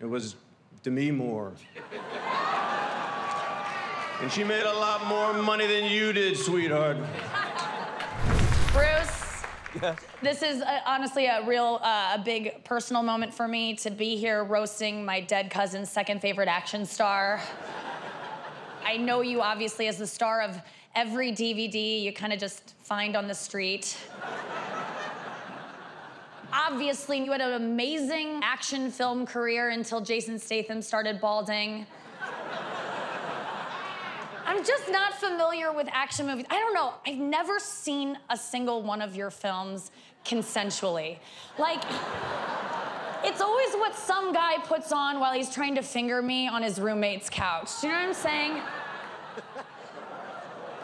It was Demi Moore. And she made a lot more money than you did, sweetheart. Bruce, yes. This is honestly a real, big personal moment for me to be here roasting my dead cousin's second favorite action star. I know you obviously as the star of every DVD you kind of just find on the street. Obviously, you had an amazing action film career until Jason Statham started balding. I'm just not familiar with action movies. I don't know. I've never seen a single one of your films consensually. Like, it's always what some guy puts on while he's trying to finger me on his roommate's couch. Do you know what I'm saying?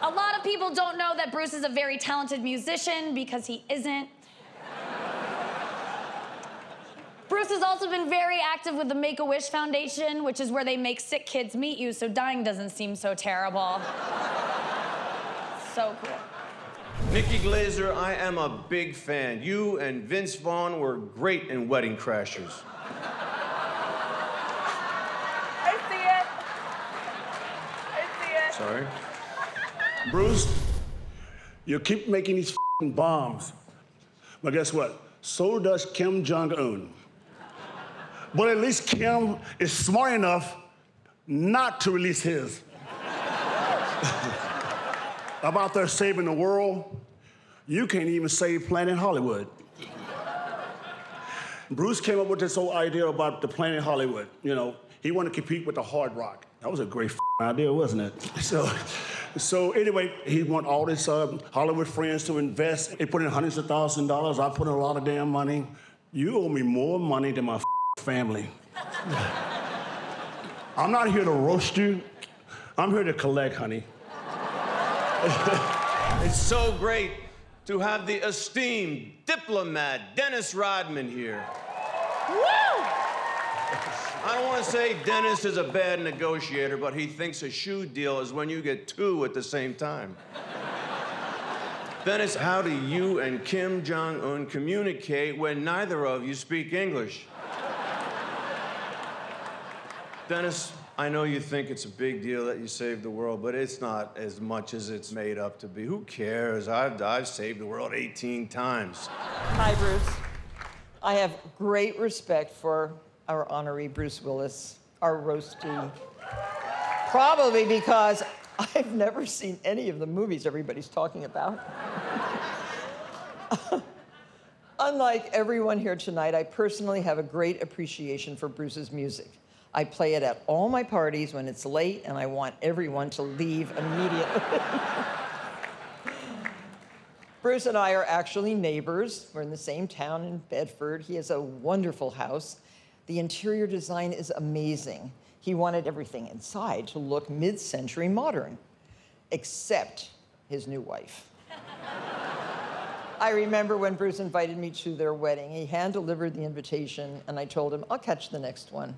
A lot of people don't know that Bruce is a very talented musician because he isn't. Bruce has also been very active with the Make-A-Wish Foundation, which is where they make sick kids meet you, so dying doesn't seem so terrible. So cool. Nikki Glaser, I am a big fan. You and Vince Vaughn were great in Wedding Crashers. I see it. I see it. Sorry. Bruce, you keep making these f***ing bombs. But guess what? So does Kim Jong-un. But at least Kim is smart enough not to release his. About their saving the world, you can't even save Planet Hollywood. Bruce came up with this whole idea about the Planet Hollywood. You know, he wanted to compete with the Hard Rock. That was a great f***ing idea, wasn't it? So anyway, he wanted all his Hollywood friends to invest. They put in hundreds of thousands of dollars. I put in a lot of damn money. You owe me more money than my f***ing family. I'm not here to roast you. I'm here to collect, honey. It's so great to have the esteemed diplomat Dennis Rodman here. Woo! I don't want to say Dennis is a bad negotiator, but he thinks a shoe deal is when you get two at the same time. Dennis, how do you and Kim Jong-un communicate when neither of you speak English? Dennis, I know you think it's a big deal that you saved the world, but it's not as much as it's made up to be. Who cares? I've saved the world 18 times. Hi, Bruce. I have great respect for our honoree, Bruce Willis, our roasting. Probably because I've never seen any of the movies everybody's talking about. Unlike everyone here tonight, I personally have a great appreciation for Bruce's music. I play it at all my parties when it's late, and I want everyone to leave immediately. Bruce and I are actually neighbors. We're in the same town in Bedford. He has a wonderful house. The interior design is amazing. He wanted everything inside to look mid-century modern, except his new wife. I remember when Bruce invited me to their wedding, he hand-delivered the invitation, and I told him, I'll catch the next one.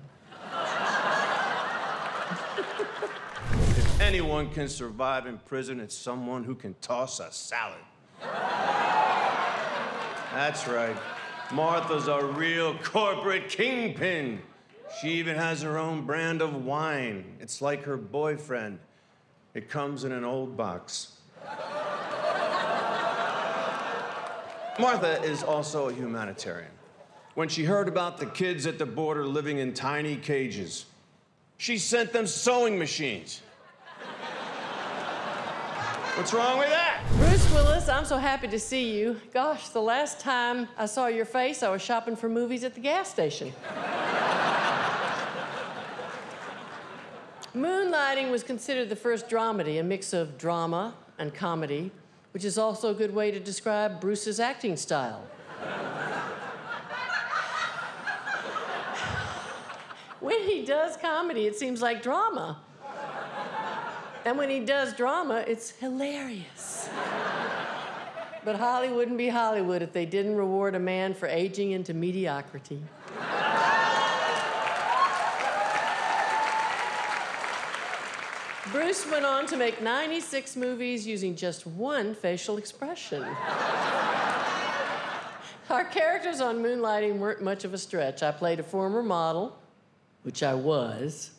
If anyone can survive in prison, it's someone who can toss a salad. That's right. Martha's a real corporate kingpin. She even has her own brand of wine. It's like her boyfriend. It comes in an old box. Martha is also a humanitarian. When she heard about the kids at the border living in tiny cages, she sent them sewing machines. What's wrong with that? Bruce Willis, I'm so happy to see you. Gosh, the last time I saw your face, I was shopping for movies at the gas station. Moonlighting was considered the first dramedy, a mix of drama and comedy, which is also a good way to describe Bruce's acting style. When he does comedy, it seems like drama. And when he does drama, it's hilarious. But Hollywood wouldn't be Hollywood if they didn't reward a man for aging into mediocrity. Bruce went on to make 96 movies using just one facial expression. Our characters on Moonlighting weren't much of a stretch. I played a former model, which I was,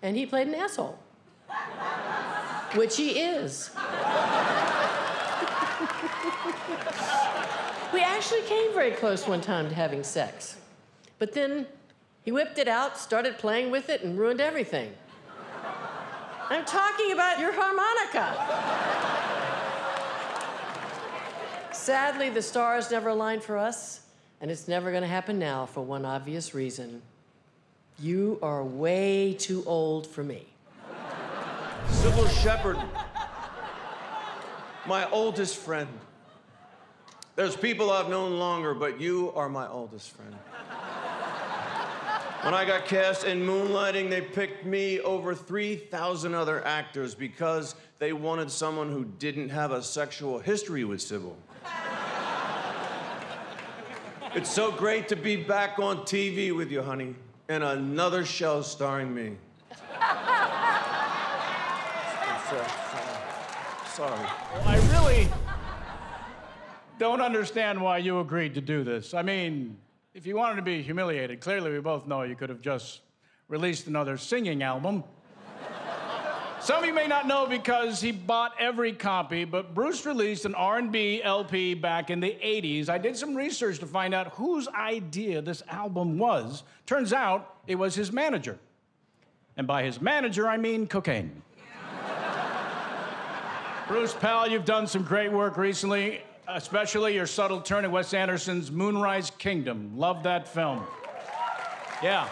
and he played an asshole, which he is. We actually came very close one time to having sex, but then he whipped it out, started playing with it, and ruined everything. I'm talking about your harmonica. Sadly, the stars never aligned for us, and it's never gonna happen now for one obvious reason. You are way too old for me. Cybill Shepherd, my oldest friend. There's people I've known longer, but you are my oldest friend. When I got cast in Moonlighting, they picked me over 3,000 other actors because they wanted someone who didn't have a sexual history with Cybill. It's so great to be back on TV with you, honey, in another show starring me. Sorry. Well, I really don't understand why you agreed to do this. I mean, if you wanted to be humiliated, clearly we both know you could have just released another singing album. Some of you may not know because he bought every copy, but Bruce released an R&B LP back in the 80s. I did some research to find out whose idea this album was. Turns out it was his manager. And by his manager, I mean cocaine. Bruce, pal, you've done some great work recently, especially your subtle turn in Wes Anderson's Moonrise Kingdom. Love that film. Yeah.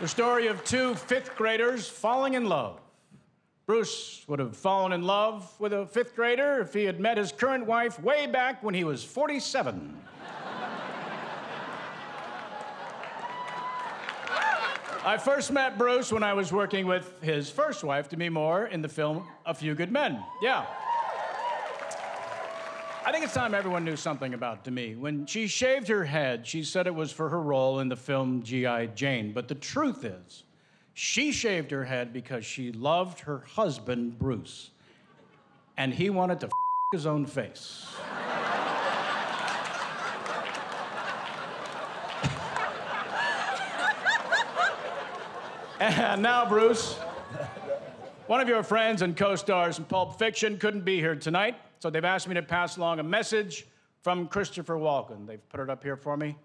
The story of two fifth graders falling in love. Bruce would have fallen in love with a fifth grader if he had met his current wife way back when he was 47. I first met Bruce when I was working with his first wife, Demi Moore, in the film A Few Good Men. Yeah. I think it's time everyone knew something about Demi. When she shaved her head, she said it was for her role in the film G.I. Jane. But the truth is, she shaved her head because she loved her husband, Bruce. And he wanted to f*** his own face. And now, Bruce, one of your friends and co-stars in Pulp Fiction couldn't be here tonight. So they've asked me to pass along a message from Christopher Walken. They've put it up here for me.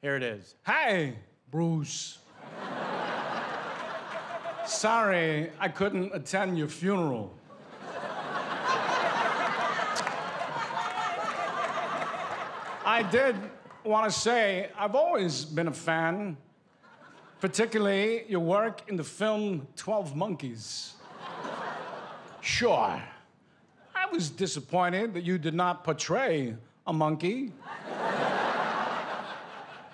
Here it is. Hi, Bruce. Sorry, I couldn't attend your funeral. I did want to say I've always been a fan particularly your work in the film 12 Monkeys. Sure, I was disappointed that you did not portray a monkey.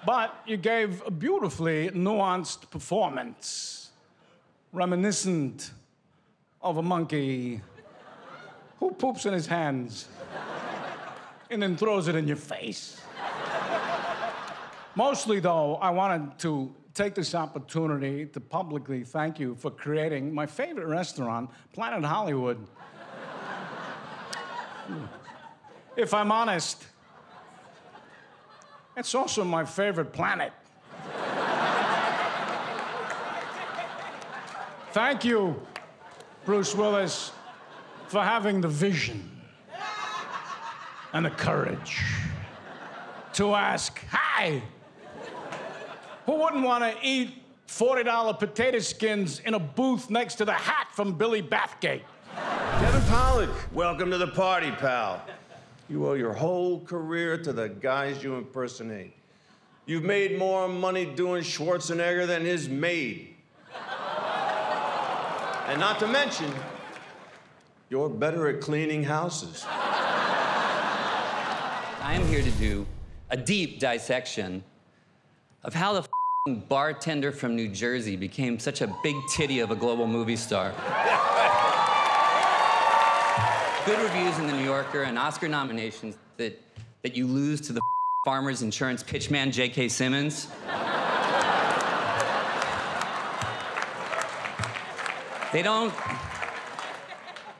But you gave a beautifully nuanced performance, reminiscent of a monkey who poops in his hands and then throws it in your face. Mostly, though, I wanted to take this opportunity to publicly thank you for creating my favorite restaurant, Planet Hollywood. If I'm honest, it's also my favorite planet. Thank you, Bruce Willis, for having the vision and the courage to ask, hi, who wouldn't want to eat $40 potato skins in a booth next to the hat from Billy Bathgate? Kevin Pollak, welcome to the party, pal. You owe your whole career to the guys you impersonate. You've made more money doing Schwarzenegger than his maid. And not to mention, you're better at cleaning houses. I am here to do a deep dissection of how the f***ing bartender from New Jersey became such a big titty of a global movie star. Good reviews in The New Yorker and Oscar nominations that you lose to the Farmers Insurance pitchman J.K. Simmons. They don't...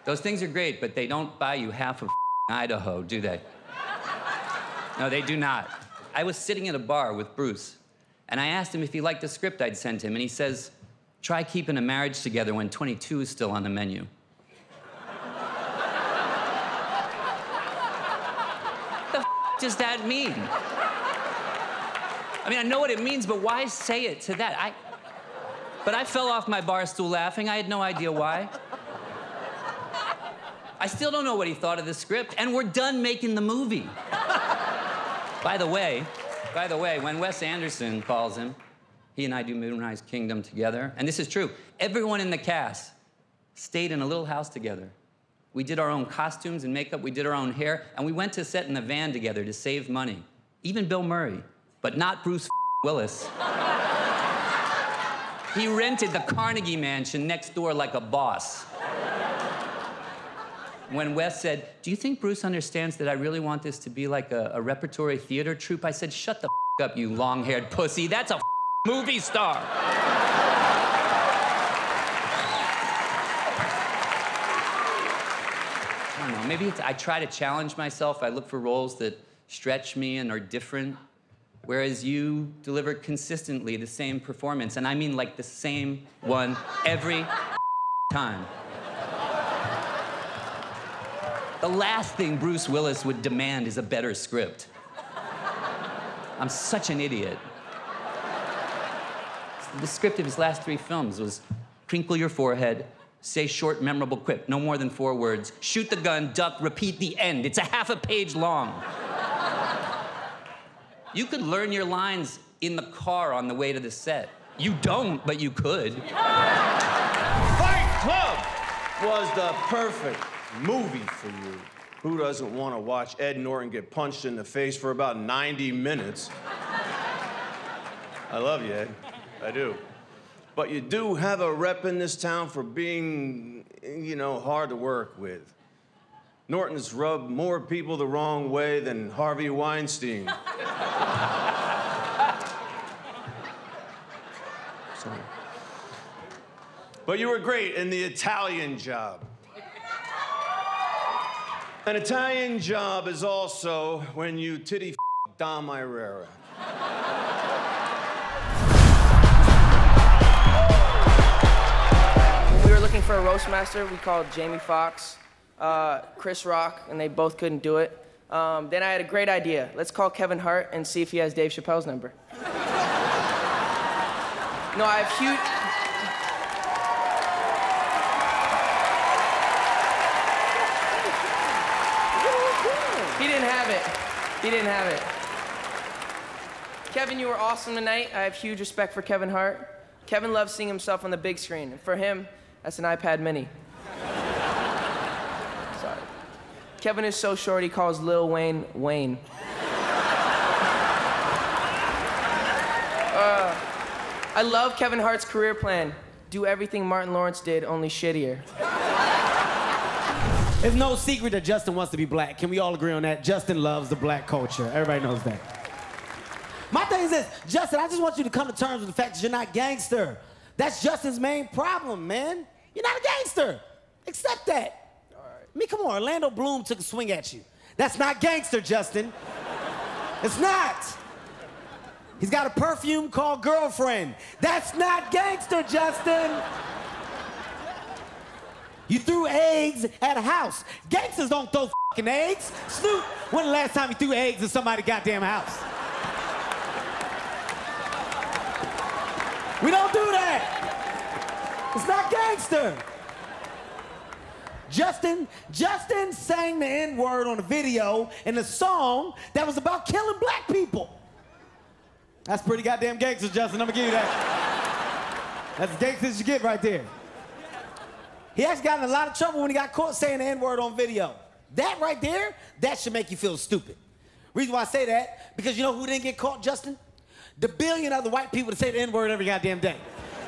Those things are great, but they don't buy you half of Idaho, do they? No, they do not. I was sitting at a bar with Bruce, and I asked him if he liked the script I'd sent him, and he says, try keeping a marriage together when 22 is still on the menu. Does that mean? I mean, I know what it means, but why say it to that? But I fell off my bar stool laughing. I had no idea why. I still don't know what he thought of the script, and we're done making the movie. By the way, when Wes Anderson calls him, he and I do Moonrise Kingdom together, and this is true. Everyone in the cast stayed in a little house together. We did our own costumes and makeup, we did our own hair, and we went to set in the van together to save money. Even Bill Murray, but not Bruce Willis. He rented the Carnegie Mansion next door like a boss. When Wes said, do you think Bruce understands that I really want this to be like a repertory theater troupe? I said, shut the f*** up, you long-haired pussy. That's a movie star. I don't know, maybe I try to challenge myself. I look for roles that stretch me and are different, whereas you deliver consistently the same performance, and I mean like the same one every time. The last thing Bruce Willis would demand is a better script. I'm such an idiot. The script of his last three films was crinkle your forehead, say short, memorable quip, no more than 4 words. Shoot the gun, duck, repeat the end. It's a half a page long. You could learn your lines in the car on the way to the set. You don't, but you could. Fight Club was the perfect movie for you. Who doesn't want to watch Ed Norton get punched in the face for about 90 minutes? I love you, Ed. I do. But you do have a rep in this town for being, you know, hard to work with. Norton's rubbed more people the wrong way than Harvey Weinstein. Sorry. But you were great in The Italian Job. An Italian Job is also when you titty f***ed Dom Irera. For a roast master, we called Jamie Foxx, Chris Rock, and they both couldn't do it. Then I had a great idea. Let's call Kevin Hart and see if he has Dave Chappelle's number. No, I have huge... He didn't have it. He didn't have it. Kevin, you were awesome tonight. I have huge respect for Kevin Hart. Kevin loves seeing himself on the big screen, and for him, that's an iPad mini. Sorry. Kevin is so short, he calls Lil Wayne, Wayne. I love Kevin Hart's career plan. Do everything Martin Lawrence did, only shittier. It's no secret that Justin wants to be black. Can we all agree on that? Justin loves the black culture. Everybody knows that. My thing is this, Justin, I just want you to come to terms with the fact that you're not gangster. That's Justin's main problem, man. You're not a gangster. Accept that. All right. I mean, come on, Orlando Bloom took a swing at you. That's not gangster, Justin. It's not. He's got a perfume called Girlfriend. That's not gangster, Justin. You threw eggs at a house. Gangsters don't throw fucking eggs. Snoop, when the last time you threw eggs at somebody's goddamn house? We don't do that. It's not gangster. Justin sang the N-word on a video in a song that was about killing black people. That's pretty goddamn gangster, Justin. I'm gonna give you that. That's the gangsters you get right there. He actually got in a lot of trouble when he got caught saying the N-word on video. That right there, that should make you feel stupid. Reason why I say that, because you know who didn't get caught, Justin? The billion other white people that say the N-word every goddamn day.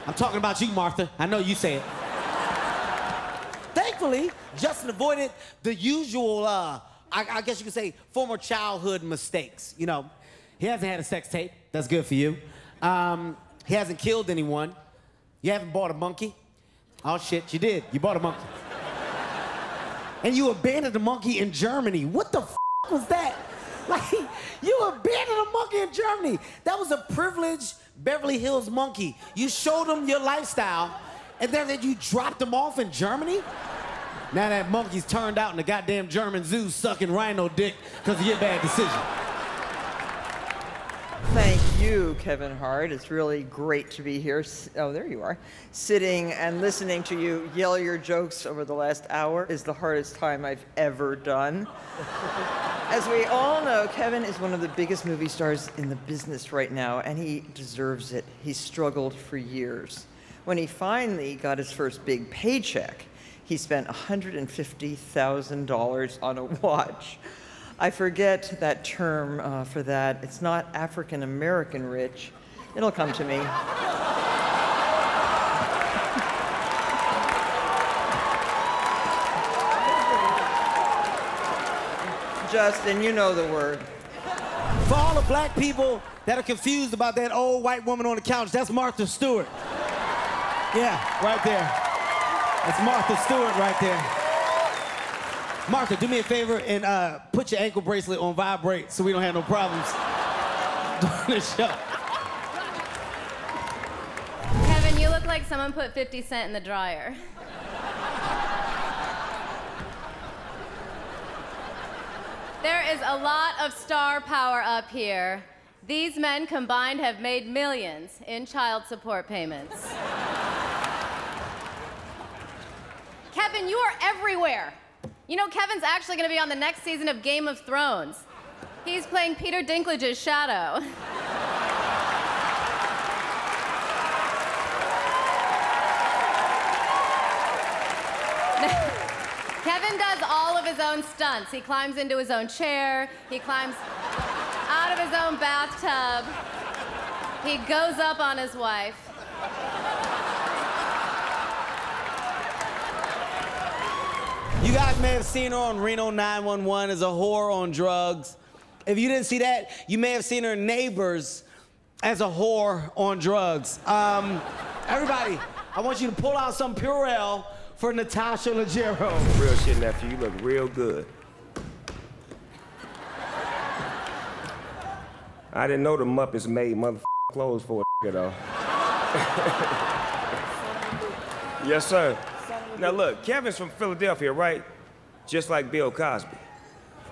I'm talking about you, Martha. I know you say it. Thankfully, Justin avoided the usual, I guess you could say, former childhood mistakes. You know, he hasn't had a sex tape. That's good for you. He hasn't killed anyone. You haven't bought a monkey. Oh, shit, you did. You bought a monkey. And you abandoned a monkey in Germany. What the f was that? Like, you abandoned a monkey in Germany. That was a privileged Beverly Hills monkey. You showed him your lifestyle, and then you dropped him off in Germany? Now that monkey's turned out in the goddamn German zoo sucking rhino dick because of your bad decision. Thank you, Kevin Hart. It's really great to be here. Oh, there you are. Sitting and listening to you yell your jokes over the last hour is the hardest time I've ever done. As we all know, Kevin is one of the biggest movie stars in the business right now, and he deserves it. He struggled for years. When he finally got his first big paycheck, he spent $150,000 on a watch. I forget that term for that. It's not African-American rich. It'll come to me. Justin, you know the word. For all the black people that are confused about that old white woman on the couch, that's Martha Stewart. Yeah, right there. That's Martha Stewart right there. Martha, do me a favor and put your ankle bracelet on vibrate so we don't have no problems during the show. Kevin, you look like someone put 50 Cent in the dryer. There is a lot of star power up here. These men combined have made millions in child support payments. Kevin, you are everywhere. You know, Kevin's actually going to be on the next season of Game of Thrones. He's playing Peter Dinklage's shadow. Kevin does all of his own stunts. He climbs into his own chair. He climbs out of his own bathtub. He goes up on his wife. You guys may have seen her on Reno 911 as a whore on drugs. If you didn't see that, you may have seen her Neighbors as a whore on drugs. Everybody, I want you to pull out some Purell for Natasha Leggero. Real shit, nephew. You look real good. I didn't know the Muppets made motherfucking clothes for a though. Yes, sir. Now look, Kevin's from Philadelphia, right? Just like Bill Cosby.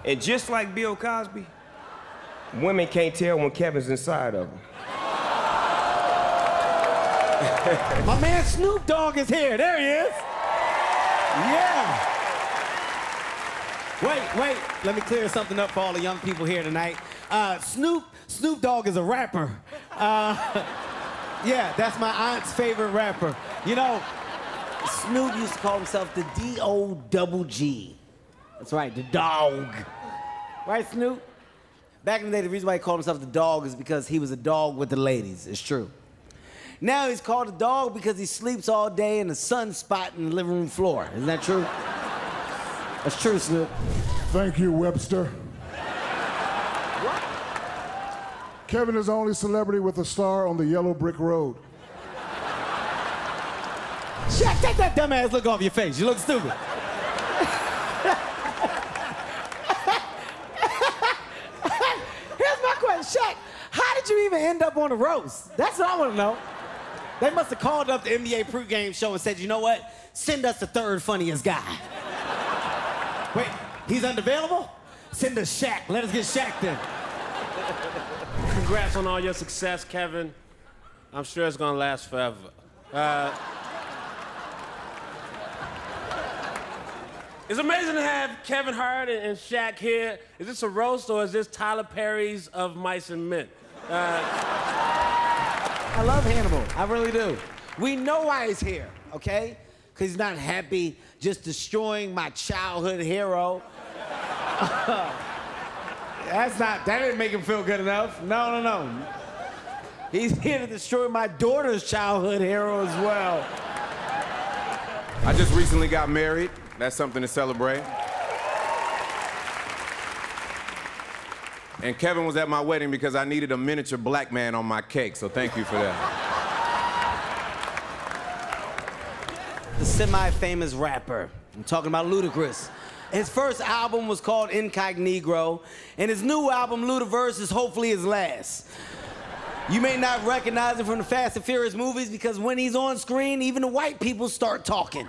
And just like Bill Cosby, women can't tell when Kevin's inside of them. My man Snoop Dogg is here. There he is. Yeah. Wait, let me clear something up for all the young people here tonight. Snoop Dogg is a rapper. Yeah, that's my aunt's favorite rapper. You know, Snoop used to call himself the D-O-double-G. That's right, the dog. Right, Snoop? Back in the day, the reason why he called himself the dog is because he was a dog with the ladies. It's true. Now he's called a dog because he sleeps all day in a sunspot in the living room floor. Isn't that true? That's true, Snoop. Thank you, Webster. What? Kevin is the only celebrity with a star on the yellow brick road. Shaq, take that dumbass look off your face. You look stupid. Here's my question, Shaq. How did you even end up on a roast? That's what I want to know. They must have called up the NBA pregame show and said, you know what? Send us the third funniest guy. Wait, he's unavailable? Send us Shaq. Let us get Shaq then. Congrats on all your success, Kevin. I'm sure it's gonna last forever. It's amazing to have Kevin Hart and Shaq here. Is this a roast or is this Tyler Perry's of Mice and Men? I love Hannibal, I really do. We know why he's here, okay? Because he's not happy just destroying my childhood hero. That didn't make him feel good enough. No, no, no. He's here to destroy my daughter's childhood hero as well. I just recently got married. That's something to celebrate. And Kevin was at my wedding because I needed a miniature black man on my cake, so thank you for that. The semi-famous rapper. I'm talking about Ludacris. His first album was called Incognito, and his new album, Ludiverse, is hopefully his last. You may not recognize him from the Fast and Furious movies because when he's on screen, even the white people start talking.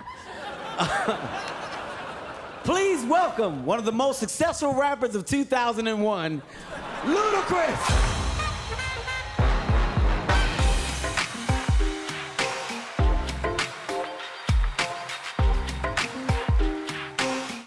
Please welcome one of the most successful rappers of 2001, Ludacris.